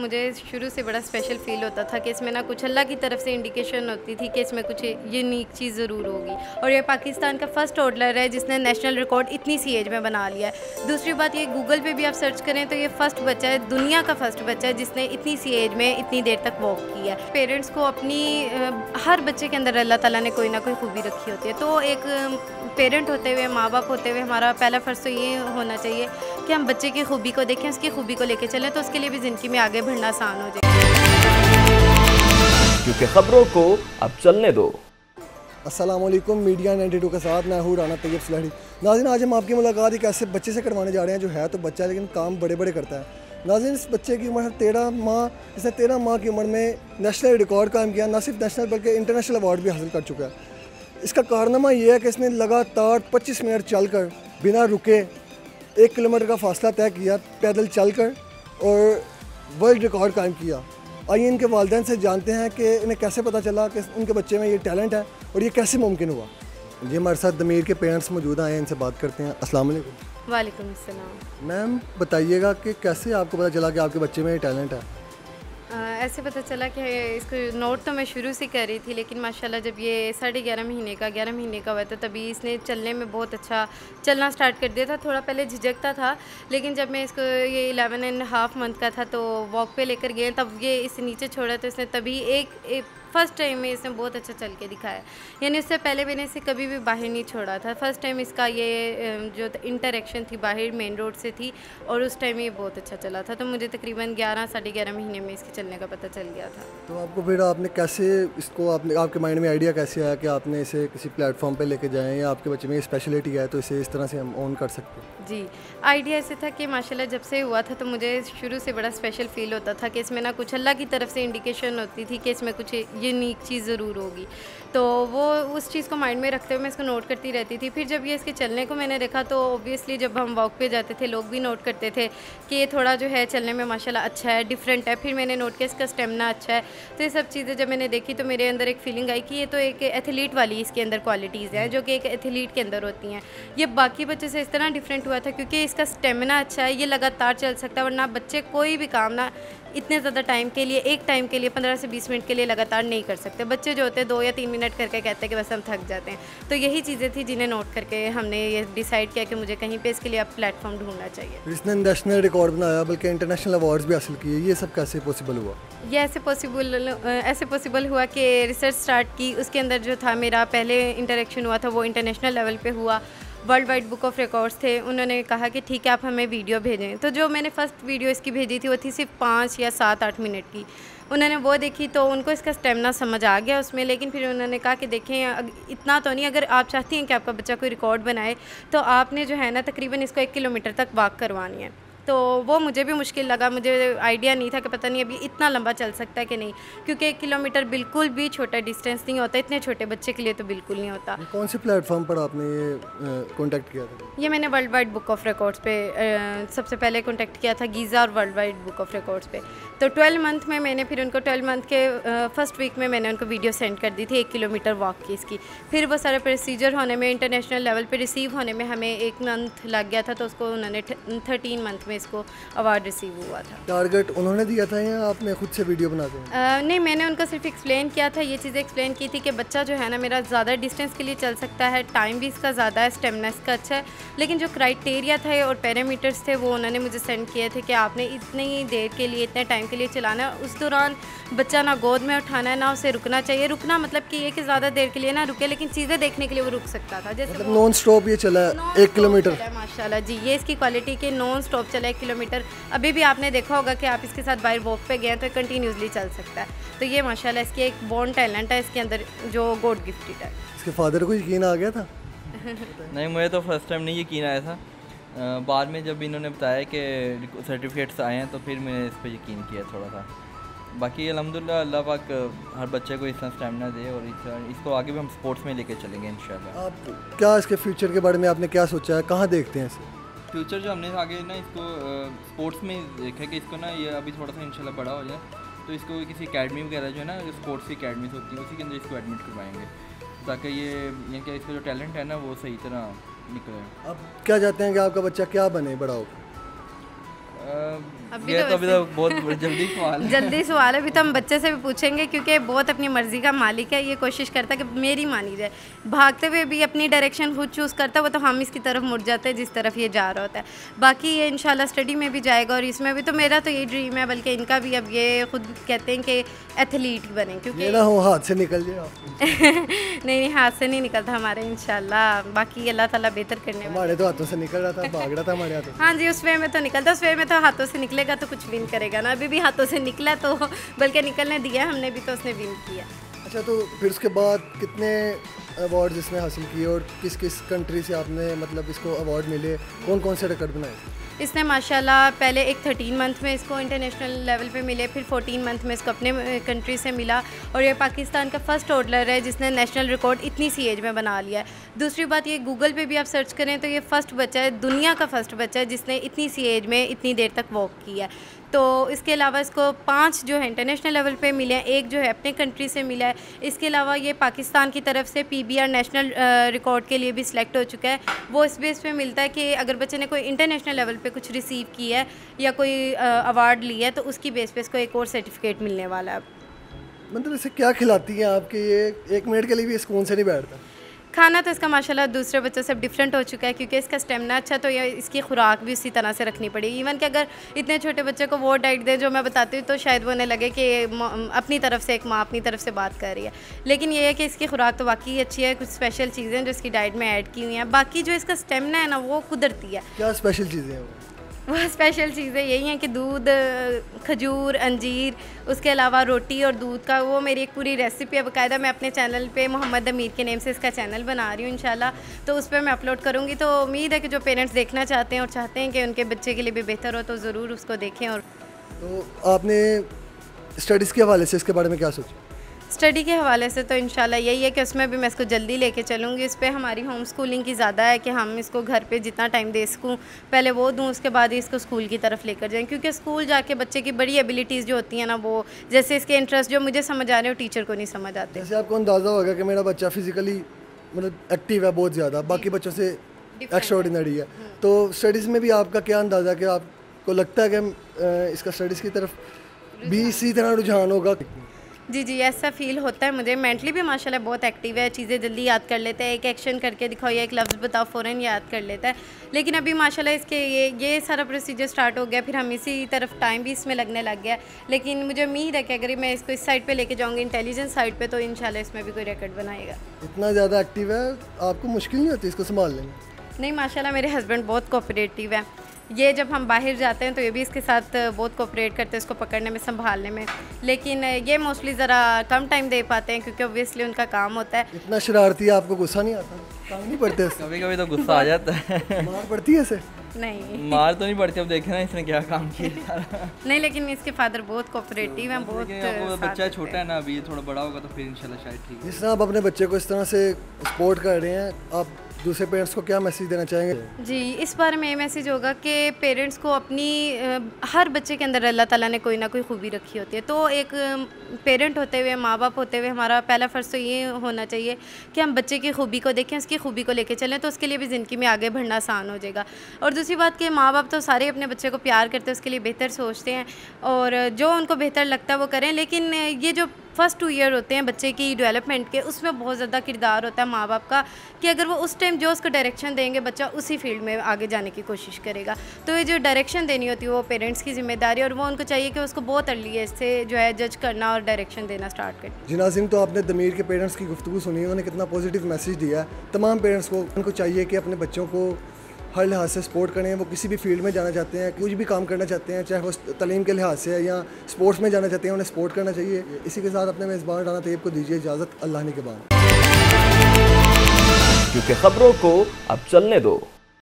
मुझे शुरू से बड़ा स्पेशल फील होता था कि इसमें ना कुछ अल्लाह की तरफ से इंडिकेशन होती थी कि इसमें कुछ यूनिक चीज़ ज़रूर होगी। और ये पाकिस्तान का फर्स्ट टोडलर है जिसने नेशनल रिकॉर्ड इतनी सी एज में बना लिया है। दूसरी बात, ये गूगल पे भी आप सर्च करें तो ये फ़र्स्ट बच्चा है, दुनिया का फ़र्स्ट बच्चा है जिसने इतनी सी एज में इतनी देर तक वॉक किया है। पेरेंट्स को अपनी हर बच्चे के अंदर अल्लाह ताला ने कोई ना कोई खूबी रखी होती है, तो एक पेरेंट होते हुए, माँ बाप होते हुए हमारा पहला फ़र्ज़ तो ये होना चाहिए कि हम बच्चे की खूबी को देखें, उसकी खूबी को लेकर चलें, तो उसके लिए भी ज़िंदगी में आगे बढ़ना आसान हो जाए। क्योंकि खबरों को अब चलने दो। अस्सलाम वालेकुम, मीडिया 92 के साथ मैं हूँ राना तैयब सलाही। नाज़रीन, आज हम आपकी मुलाकात एक ऐसे बच्चे से करवाने जा रहे हैं जो है तो बच्चा लेकिन काम बड़े बड़े करता है। नाज़रीन, इस बच्चे की उम्र 13 माह, इसने 13 माह की उम्र में नेशनल रिकॉर्ड कायम किया। न सिर्फ नेशनल बल्कि इंटरनेशनल अवार्ड भी हासिल कर चुका है। इसका कारनामा यह है कि इसने लगातार 25 मिनट चलकर बिना रुके 1 किलोमीटर का फासला तय किया पैदल चलकर और वर्ल्ड रिकॉर्ड कायम किया। आइए इनके वालिदैन से जानते हैं कि इन्हें कैसे पता चला कि उनके बच्चे में ये टैलेंट है और ये कैसे मुमकिन हुआ। जी, हमारे साथ दमीर के पेरेंट्स मौजूद हैं, इनसे बात करते हैं। अस्सलाम वालेकुम। वालेकुम अस्सलाम। मैम, बताइएगा कि कैसे आपको पता चला कि आपके बच्चे में ये टैलेंट है? ऐसे पता चला कि इसको नोट तो मैं शुरू से कर रही थी, लेकिन माशाल्लाह जब ये 11.5 महीने का हुआ था तभी इसने चलने में बहुत अच्छा चलना स्टार्ट कर दिया था। थोड़ा पहले झिझकता था, लेकिन जब मैं इसको ये 11.5 मंथ का था तो वॉक पे लेकर गए, तब ये इसे नीचे छोड़ा तो इसने तभी फ़र्स्ट टाइम में इसने बहुत अच्छा चल के दिखाया। यानी उससे पहले मैंने इसे कभी भी बाहर नहीं छोड़ा था। फर्स्ट टाइम इसका ये जो इंटरेक्शन थी बाहर मेन रोड से थी और उस टाइम ये बहुत अच्छा चला था। तो मुझे तकरीबन 11 साढ़े 11 महीने में इसके चलने का पता चल गया था। तो आपको फिर आपने कैसे इसको आपके माइंड में आइडिया कैसे आया कि आपने इसे किसी प्लेटफॉर्म पर लेके जाएँ या आपके बच्चे में स्पेशलिटी है तो इसे इस तरह से हम ऑन कर सकते हैं? जी, आइडिया ऐसे था कि माशाल्लाह जब से हुआ था तो मुझे शुरू से बड़ा स्पेशल फील होता था कि इसमें ना कुछ अल्लाह की तरफ से इंडिकेशन होती थी कि इसमें कुछ यूनिक चीज़ ज़रूर होगी, तो वो उस चीज़ को माइंड में रखते हुए मैं इसको नोट करती रहती थी। फिर जब ये इसके चलने को मैंने देखा तो ऑब्वियसली जब हम वॉक पे जाते थे लोग भी नोट करते थे कि ये थोड़ा जो है चलने में माशाल्लाह अच्छा है, डिफरेंट है। फिर मैंने नोट किया इसका स्टेमिना अच्छा है। तो ये सब चीज़ें जब मैंने देखी तो मेरे अंदर एक फीलिंग आई कि ये तो एक एथलीट वाली इसके अंदर क्वालिटीज़ हैं जो कि एक एथलीट के अंदर होती हैं। ये बाकी बच्चों से इस तरह डिफरेंट हुआ था क्योंकि इसका स्टेमिना अच्छा है, ये लगातार चल सकता है, वरना बच्चे कोई भी काम ना इतने ज़्यादा टाइम के लिए, एक टाइम के लिए 15 से 20 मिनट के लिए लगातार नहीं कर सकते। बच्चे जो होते हैं 2 या 3 मिनट करके कहते हैं कि बस हम थक जाते हैं। तो यही चीज़ें थी जिन्हें नोट करके हमने ये डिसाइड किया कि मुझे कहीं पे इसके लिए अब प्लेटफॉर्म ढूंढना चाहिए। इसने नेशनल रिकॉर्ड बनाया बल्कि इंटरनेशनल अवार्ड्स भी हासिल किए। ये सब कैसे पॉसिबल हुआ? यह ऐसे पॉसिबल हुआ कि रिसर्च स्टार्ट की, उसके अंदर जो था मेरा पहले इंटरेक्शन हुआ था वो इंटरनेशनल लेवल पर हुआ। World wide book of records थे, उन्होंने कहा कि ठीक है आप हमें वीडियो भेजें। तो जो मैंने फ़र्स्ट वीडियो इसकी भेजी थी वो थी सिर्फ 5 या 7-8 मिनट की। उन्होंने वो देखी तो उनको इसका स्टेमिना समझ आ गया उसमें, लेकिन फिर उन्होंने कहा कि देखें इतना तो नहीं, अगर आप चाहती हैं कि आपका बच्चा कोई रिकॉर्ड बनाए तो आपने जो है ना तकरीबन इसको 1 किलोमीटर तक वॉक करवानी है। तो वो मुझे भी मुश्किल लगा, मुझे आइडिया नहीं था कि पता नहीं अभी इतना लंबा चल सकता है कि नहीं, क्योंकि 1 किलोमीटर बिल्कुल भी छोटा डिस्टेंस नहीं होता, इतने छोटे बच्चे के लिए तो बिल्कुल नहीं होता। कौन से प्लेटफॉर्म पर आपने ये कॉन्टैक्ट किया था? ये मैंने world wide book of records पे सबसे पहले कॉन्टैक्ट किया था, गीज़ा और world wide book of records पे। तो 12 मंथ में मैंने फिर उनको 12 मंथ के फर्स्ट वीक में मैंने उनको वीडियो सेंड कर दी थी 1 किलोमीटर वॉक की इसकी। फिर वो सारा प्रोसीजर होने में, इंटरनेशनल लेवल पर रिसीव होने में हमें 1 मंथ लग गया था। तो उसको उन्होंने 13 मंथ में इसको अवार्ड रिसीव हुआ था। टारगेट उन्होंने दिया था या आपने खुद से वीडियो बना दी? नहीं, मैंने उनका सिर्फ एक्सप्लेन किया था, ये चीज़ें एक्सप्लेन की थी कि बच्चा जो है ना मेरा ज़्यादा डिस्टेंस के लिए चल सकता है, टाइम भी इसका ज़्यादा है, स्टेमिना इसका अच्छा है। लेकिन जो क्राइटेरिया था और पैरामीटर्स थे वो उन्होंने मुझे सेंड किए थे कि आपने इतनी देर के लिए, इतने टाइम के लिए चलाना, उस दौरान बच्चा ना गोद में उठाना है ना उसे रुकना चाहिए। रुकना मतलब कि ये कि ज़्यादा देर के लिए ना रुके, लेकिन चीज़ें देखने के लिए वो रुक सकता था। जैसे नॉन स्टॉप ये चला 1 किलोमीटर माशाल्लाह। जी, ये इसकी क्वालिटी के नॉन स्टॉप चला 1 किलोमीटर। अभी भी आपने देखा होगा कि आप इसके साथ बाहर वॉक पे गए तो कंटिन्यूसली चल सकता है। तो ये माशाल्लाह इसकी एक बॉर्न टैलेंट है इसके अंदर जो गॉड गिफ्टेड है। इसके फादर को यकीन आ गया था? नहीं, मुझे तो फर्स्ट टाइम नहीं यकीन आया था, बाद में जब इन्होंने बताया कि सर्टिफिकेट्स आए हैं तो फिर मैंने इस पर यकीन किया थोड़ा सा। बाकी अलहमदुलिल्लाह अल्लाह पाक हर बच्चे को इतना स्टैमिना दे और इसको आगे भी हम स्पोर्ट्स में लेके चलेंगे इंशाल्लाह। आप क्या इसके फ्यूचर के बारे में आपने क्या सोचा है, कहाँ देखते हैं इसे? फ्यूचर जो हमने आगे ना इसको स्पोर्ट्स में देखा कि इसको ना ये अभी थोड़ा सा इंशाल्लाह बड़ा हो जाए तो इसको किसी अकेडमी वगैरह जो है ना स्पोर्ट्स की अकेडमीज होती है उसी के अंदर इसको एडमिट करवाएंगे ताकि ये क्या इसका जो टैलेंट है ना वो सही तरह निकले। अब क्या चाहते हैं कि आपका बच्चा क्या बने बड़ा होकर? जल्दी सवाल है, अभी तो हम बच्चे से भी पूछेंगे क्योंकि बहुत अपनी मर्जी का मालिक है, ये कोशिश करता है कि मेरी मानी जाए, भागते हुए भी अपनी डायरेक्शन खुद चूज़ करता है, वो तो हम इसकी तरफ मुड़ जाते हैं जिस तरफ ये जा रहा होता है। बाकी ये इंशाल्लाह स्टडी में भी जाएगा और इसमें भी, तो मेरा तो ये ड्रीम है, बल्कि इनका भी, अब ये खुद कहते हैं कि एथलीट बने क्योंकि हाथ से निकल जाए। नहीं हाथ से नहीं निकलता हमारे, इंशाल्लाह बाकी अल्लाह ताला बेहतर करने वाला। हमारे तो हाथों से निकल रहा था, भाग रहा था हमारे हाथों से। हाँ जी, उस वे में तो निकलता, उस वे में तो हाथों से निकलेगा तो कुछ विन करेगा ना, अभी भी हाथों से निकला तो, बल्कि निकलने दिया हमने भी तो उसने विन किया। अच्छा, तो फिर उसके बाद कितने अवार्ड इसने हासिल किए और किस किस कंट्री से आपने मतलब इसको अवार्ड मिले, कौन कौन से रिकॉर्ड बनाए इसने? माशाल्लाह पहले एक 13 मंथ में इसको इंटरनेशनल लेवल पे मिले, फिर 14 मंथ में इसको अपने कंट्री से मिला, और ये पाकिस्तान का फ़र्स्ट ओडलर है जिसने नेशनल रिकॉर्ड इतनी सी एज में बना लिया है। दूसरी बात, ये गूगल पे भी आप सर्च करें तो ये फ़र्स्ट बच्चा है, दुनिया का फ़र्स्ट बच्चा है जिसने इतनी सी एज में इतनी देर तक वॉक किया है। तो इसके अलावा इसको 5 जो है इंटरनेशनल लेवल पे मिले हैं, 1 जो है अपने कंट्री से मिला है। इसके अलावा ये पाकिस्तान की तरफ से PBR नेशनल रिकॉर्ड के लिए भी सिलेक्ट हो चुका है। वो इस बेस पे मिलता है कि अगर बच्चे ने कोई इंटरनेशनल लेवल पे कुछ रिसीव किया है या कोई अवार्ड लिया है तो उसकी बेस पे इसको एक और सर्टिफिकेट मिलने वाला है। मतलब इसे क्या खिलाती हैं आपके? ये 1 मिनट के लिए भी सुकून से नहीं बैठता। खाना तो इसका माशाल्लाह दूसरे बच्चों से डिफरेंट हो चुका है क्योंकि इसका स्टेमिना अच्छा, तो ये इसकी खुराक भी उसी तरह से रखनी पड़ेगी। इवन कि अगर इतने छोटे बच्चे को वो डाइट दें जो मैं बताती हूँ तो शायद वो उन्हें लगे कि अपनी तरफ से एक माँ अपनी तरफ से बात कर रही है, लेकिन ये है कि इसकी खुराक तो वाकई अच्छी है। कुछ स्पेशल चीज़ें जो इसकी डाइट में ऐड की हुई हैं, बाकी जो इसका स्टेमिना है ना वो कुदरती है। क्या स्पेशल चीज़ें हैं? वो स्पेशल चीज़ें यही हैं कि दूध, खजूर, अंजीर, उसके अलावा रोटी और दूध का, वो मेरी एक पूरी रेसिपी है बाकायदा। मैं अपने चैनल पे मोहम्मद दमीर के नेम से इसका चैनल बना रही हूँ, इंशाल्लाह तो उस पर मैं अपलोड करूँगी। तो उम्मीद है कि जो पेरेंट्स देखना चाहते हैं और चाहते हैं कि उनके बच्चे के लिए भी बेहतर हो तो ज़रूर उसको देखें। और तो आपने स्टडीज़ के हवाले से इसके बारे में क्या सोचा? स्टडी के हवाले से तो इंशाल्लाह यही है कि उसमें भी मैं इसको जल्दी लेके चलूँगी। इस पर हमारी होम स्कूलिंग की ज़्यादा है कि हम इसको घर पे जितना टाइम दे सकूँ पहले वो दूँ, उसके बाद ही इसको स्कूल की तरफ लेकर जाएँ, क्योंकि स्कूल जाके बच्चे की बड़ी एबिलिटीज़ जो होती हैं ना, वो जैसे इसके इंटरेस्ट जो मुझे समझ आ रहे हो टीचर को नहीं समझ आते। जैसे आपको अंदाज़ा होगा कि मेरा बच्चा फिजिकली मतलब एक्टिव है बहुत ज़्यादा, बाकी बच्चों से एक्स्ट्राऑर्डिनरी है, तो स्टडीज़ में भी आपका क्या अंदाज़ा कि आपको लगता है कि इसका स्टडीज़ की तरफ भी इसी तरह रुझान होगा? जी जी, ऐसा फील होता है मुझे। मेंटली भी माशाल्लाह बहुत एक्टिव है, चीज़ें जल्दी याद कर लेता है, एक एक्शन करके दिखाओ या एक लफ्ज़ बताओ फ़ौरन याद कर लेता है। लेकिन अभी माशाल्लाह इसके ये सारा प्रोसीजर स्टार्ट हो गया, फिर हम इसी तरफ टाइम भी इसमें लगने लग गया। लेकिन मुझे उम्मीद है कि अगर मैं इसको इस साइड पे लेके जाऊँगी, इंटेलिजेंस साइड पे, तो इंशाल्लाह इसमें भी कोई रिकॉर्ड बनाएगा। इतना ज़्यादा एक्टिव है, आपको मुश्किल नहीं होती इसको संभाल लेना? नहीं माशाल्लाह, मेरे हस्बैंड बहुत कोऑपरेटिव है। ये जब हम बाहर जाते हैं तो ये भी इसके साथ बहुत कोऑपरेट करते हैं, इसको पकड़ने में, संभालने में। लेकिन ये मोस्टली ज़रा कम टाइम दे पाते हैं क्योंकि ऑब्वियसली उनका काम होता है। इतना शरारती है, आपको गुस्सा नहीं आता? काम नहीं पड़ते कभी कभी तो गुस्सा आ जाता है। मार पड़ती है इसे? नहीं, मार तो नहीं पड़ती। अब देखे ना इसने क्या काम किया। नहीं, लेकिन इसके फादर बहुत कोऑपरेटिव हैं, बहुत। बच्चा छोटा है ना अभी, थोड़ा बड़ा होगा तो फिर इंशाल्लाह शायद ठीक है। इस तरह आप अपने बच्चे को इस तरह से सपोर्ट कर रहे हैं, आप दूसरे पेरेंट्स को क्या मैसेज देना चाहेंगे? जी, इस बारे में ये मैसेज होगा कि पेरेंट्स को अपनी हर बच्चे के अंदर अल्लाह ताला ने कोई ना कोई खूबी रखी होती है, तो एक पेरेंट होते हुए, माँ बाप होते हुए, हमारा पहला फ़र्ज़ तो ये होना चाहिए कि हम बच्चे की खूबी को देखें, उसकी खूबी को लेके चलें, तो उसके लिए भी ज़िंदगी में आगे बढ़ना आसान हो जाएगा। और दूसरी बात कि माँ बाप तो सारे अपने बच्चे को प्यार करते हैं, उसके लिए बेहतर सोचते हैं और जो उनको बेहतर लगता है वो करें, लेकिन ये जो फ़र्स्ट 2 ईयर होते हैं बच्चे की डेवलपमेंट के, उसमें बहुत ज़्यादा किरदार होता है माँ बाप का कि अगर वो उस टाइम जो उसको डायरेक्शन देंगे बच्चा उसी फील्ड में आगे जाने की कोशिश करेगा। तो ये जो डायरेक्शन देनी होती है वो पेरेंट्स की जिम्मेदारी, और वो उनको चाहिए कि उसको बहुत अर्ली एज से जो है जज करना और डायरेक्शन देना स्टार्ट करें। जी नाज़रीन, तो आपने दमीर के पेरेंट्स की गुफ्तगू सुनी, उन्होंने कितना पॉजिटिव मैसेज दिया। तमाम पेरेंट्स को उनको चाहिए कि अपने बच्चों को हर लिहाज से सपोर्ट करें। वो किसी भी फील्ड में जाना चाहते हैं, कुछ भी काम करना चाहते हैं, चाहे वो तलीम के लिहाज से है या स्पोर्ट्स में जाना चाहते हैं, उन्हें सपोर्ट करना चाहिए। इसी के साथ अपने मेज़बान राना तैयब को दीजिए इजाज़त, अल्लाह ने के बाद, क्योंकि ख़बरों को अब चलने दो।